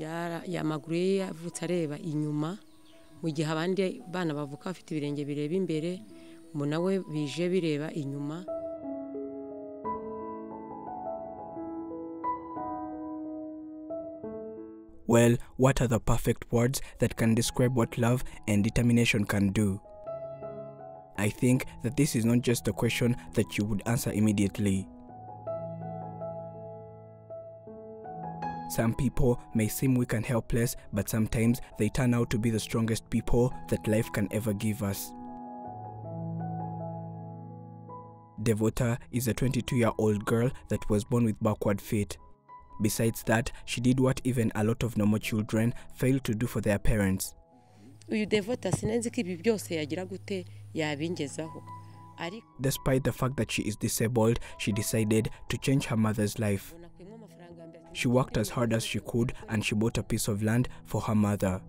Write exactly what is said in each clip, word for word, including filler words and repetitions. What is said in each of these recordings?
yamaguruye yavutse areba inyuma mu gihe abandi bana bavuka bafite ibirenge bireba imbere mu nawe bije bireba inyuma. Well, what are the perfect words that can describe what love and determination can do? I think that this is not just a question that you would answer immediately. Some people may seem weak and helpless, but sometimes they turn out to be the strongest people that life can ever give us. Devota is a twenty-two-year-old girl that was born with backward feet. Besides that, she did what even a lot of normal children fail to do for their parents. Despite the fact that she is disabled, she decided to change her mother's life. She worked as hard as she could and she bought a piece of land for her mother.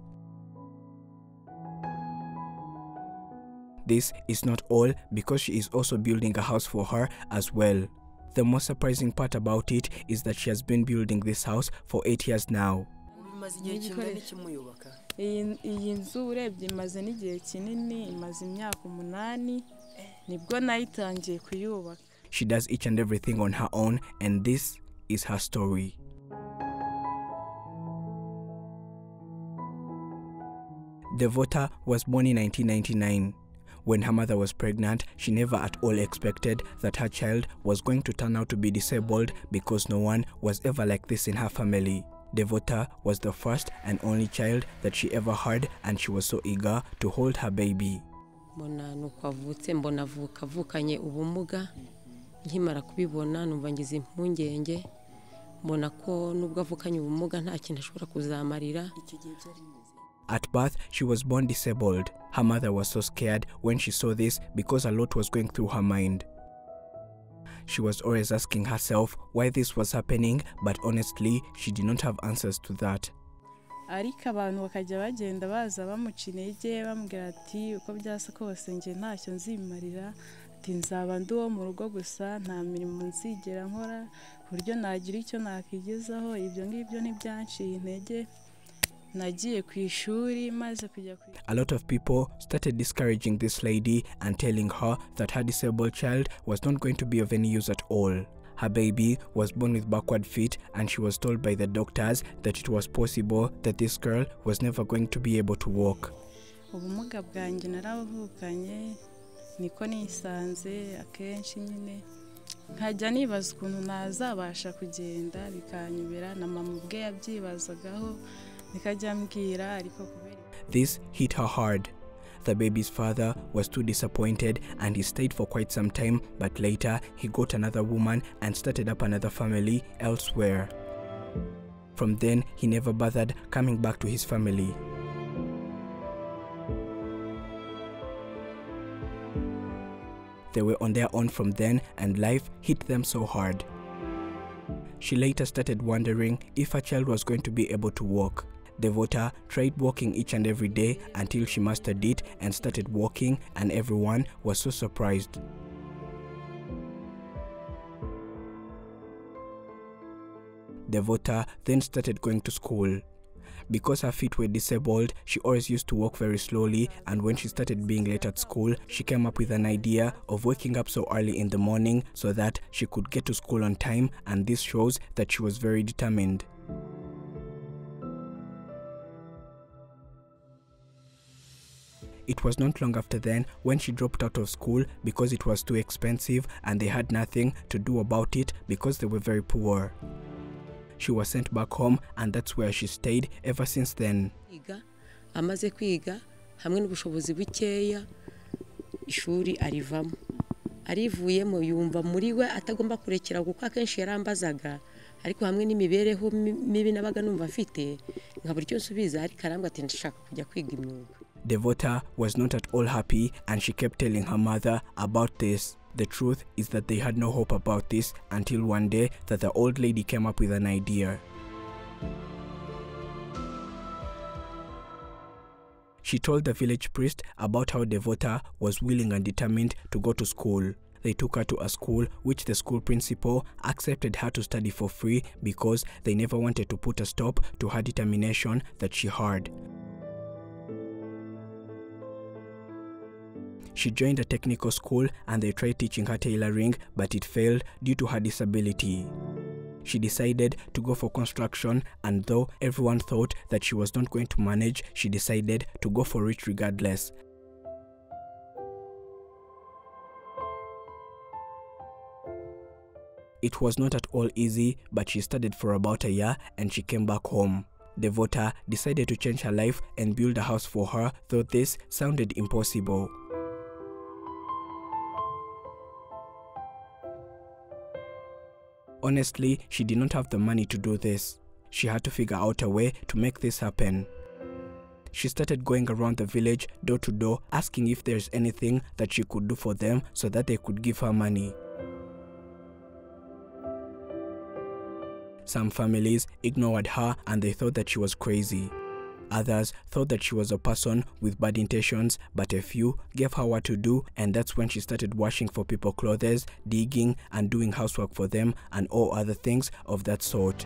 This is not all, because she is also building a house for her as well. The most surprising part about it is that she has been building this house for eight years now. She does each and everything on her own, and this is her story. Devota was born in nineteen ninety-nine. When her mother was pregnant, she never at all expected that her child was going to turn out to be disabled, because no one was ever like this in her family. Devota was the first and only child that she ever had, and she was so eager to hold her baby. At birth, she was born disabled. Her mother was so scared when she saw this, because a lot was going through her mind. She was always asking herself why this was happening, but honestly, she did not have answers to that. A lot of people started discouraging this lady and telling her that her disabled child was not going to be of any use at all. Her baby was born with backward feet, and she was told by the doctors that it was possible that this girl was never going to be able to walk. This hit her hard. The baby's father was too disappointed and he stayed for quite some time, but later he got another woman and started up another family elsewhere. From then, he never bothered coming back to his family. They were on their own from then, and life hit them so hard. She later started wondering if her child was going to be able to walk. Devota tried walking each and every day until she mastered it and started walking, and everyone was so surprised. Devota then started going to school. Because her feet were disabled, she always used to walk very slowly, and when she started being late at school, she came up with an idea of waking up so early in the morning so that she could get to school on time, and this shows that she was very determined. It was not long after then when she dropped out of school because it was too expensive and they had nothing to do about it because they were very poor. She was sent back home, and that's where she stayed ever since then. Devota was not at all happy, and she kept telling her mother about this. The truth is that they had no hope about this until one day that the old lady came up with an idea. She told the village priest about how Devota was willing and determined to go to school. They took her to a school which the school principal accepted her to study for free because they never wanted to put a stop to her determination that she had. She joined a technical school and they tried teaching her tailoring, but it failed due to her disability. She decided to go for construction, and though everyone thought that she was not going to manage, she decided to go for it regardless. It was not at all easy, but she studied for about a year and she came back home. Devota decided to change her life and build a house for her, though this sounded impossible. Honestly, she did not have the money to do this. She had to figure out a way to make this happen. She started going around the village door to door asking if there is anything that she could do for them so that they could give her money. Some families ignored her and they thought that she was crazy. Others thought that she was a person with bad intentions, but a few gave her what to do, and that's when she started washing for people's clothes, digging and doing housework for them, and all other things of that sort.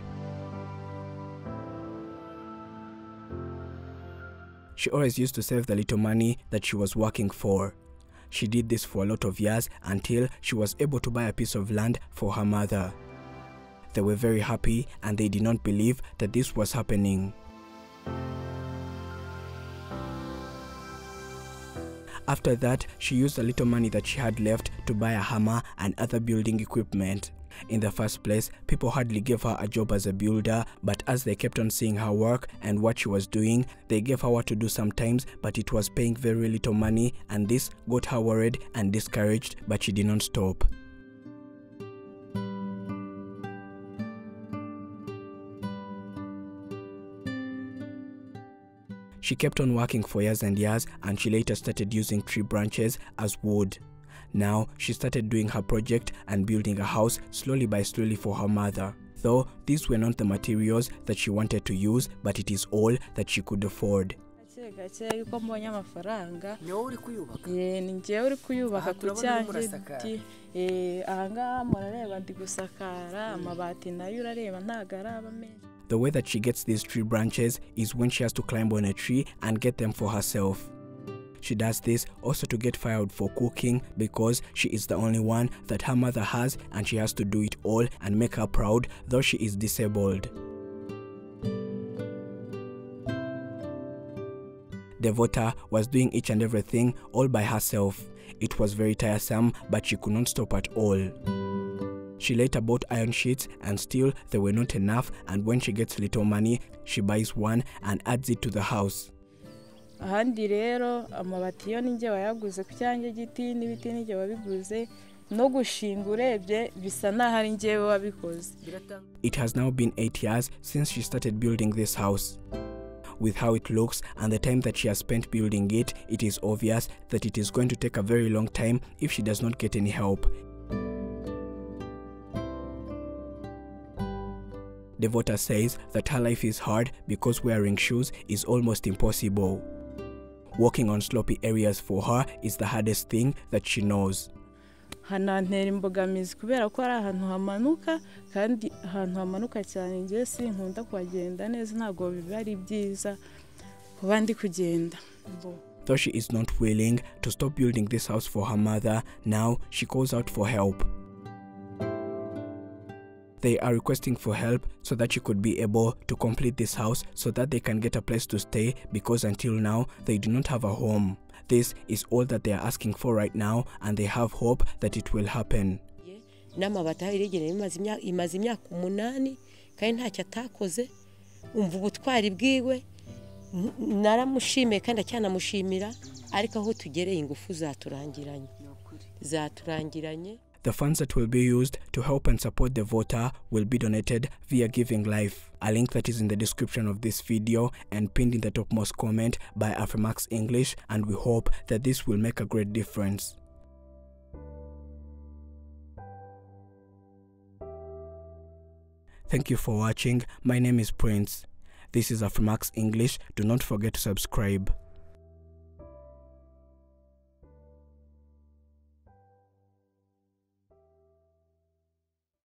She always used to save the little money that she was working for. She did this for a lot of years until she was able to buy a piece of land for her mother. They were very happy and they did not believe that this was happening. After that, she used the little money that she had left to buy a hammer and other building equipment. In the first place, people hardly gave her a job as a builder, but as they kept on seeing her work and what she was doing, they gave her what to do sometimes, but it was paying very little money, and this got her worried and discouraged, but she did not stop. She kept on working for years and years, and she later started using tree branches as wood. Now, she started doing her project and building a house slowly by slowly for her mother. Though, these were not the materials that she wanted to use, but it is all that she could afford. The way that she gets these tree branches is when she has to climb on a tree and get them for herself. She does this also to get firewood for cooking because she is the only one that her mother has, and she has to do it all and make her proud, though she is disabled. Devota was doing each and everything all by herself. It was very tiresome, but she could not stop at all. She later bought iron sheets, and still they were not enough, and when she gets little money, she buys one and adds it to the house. It has now been eight years since she started building this house. With how it looks and the time that she has spent building it, it is obvious that it is going to take a very long time if she does not get any help. Devota says that her life is hard because wearing shoes is almost impossible. Walking on sloppy areas for her is the hardest thing that she knows. Though she is not willing to stop building this house for her mother, now she calls out for help. They are requesting for help so that she could be able to complete this house so that they can get a place to stay, because until now they do not have a home. This is all that they are asking for right now, and they have hope that it will happen. The funds that will be used to help and support Devota will be donated via Giving Life, a link that is in the description of this video and pinned in the topmost comment by Afrimax English, and we hope that this will make a great difference. Thank you for watching. My name is Prince. This is Afrimax English. Do not forget to subscribe.